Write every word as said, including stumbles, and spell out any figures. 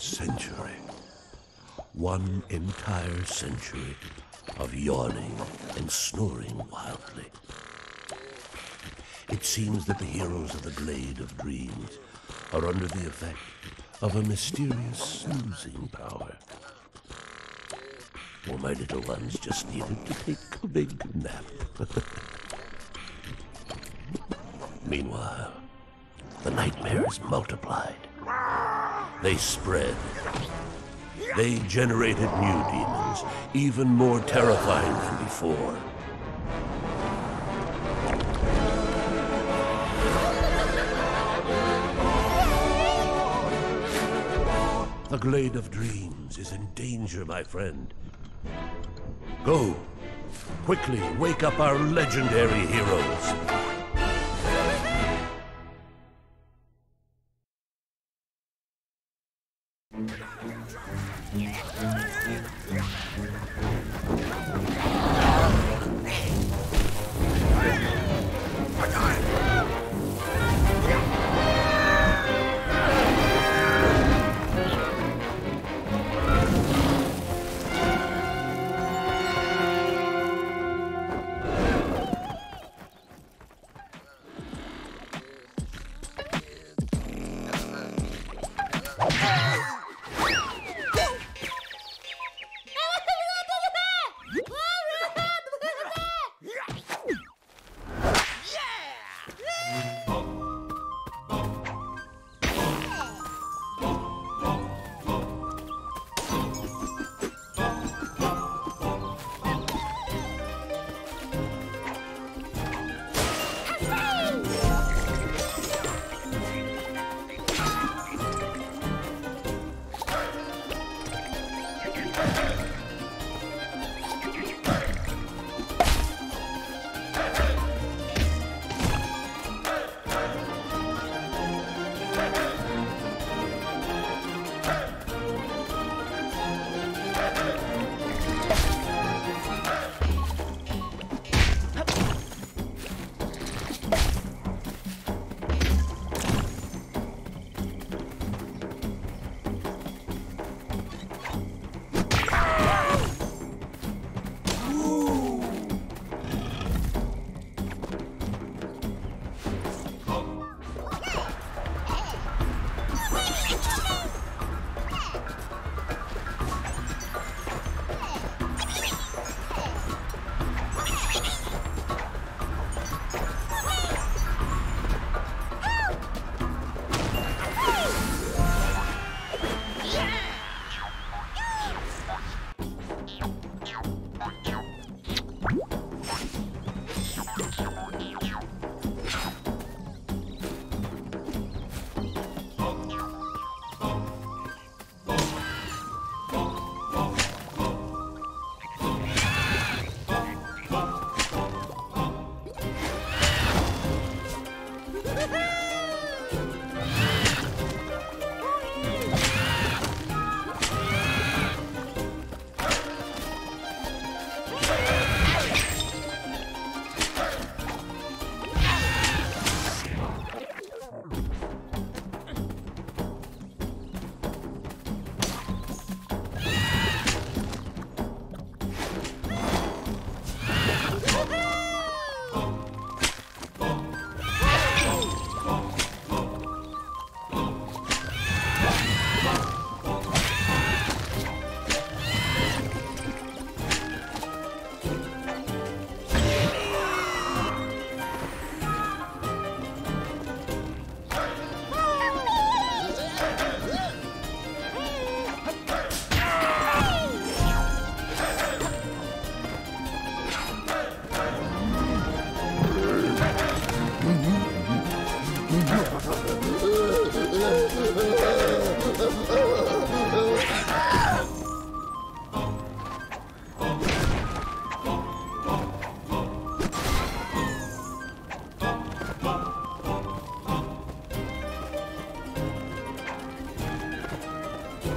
century. One entire century of yawning and snoring wildly. It seems that the heroes of the Glade of Dreams are under the effect of a mysterious snoozing power. Or my little ones just needed to take a big nap. Meanwhile, the nightmares multiplied. They spread. They generated new demons, even more terrifying than before. The Glade of Dreams is in danger, my friend. Go! Quickly wake up our legendary heroes!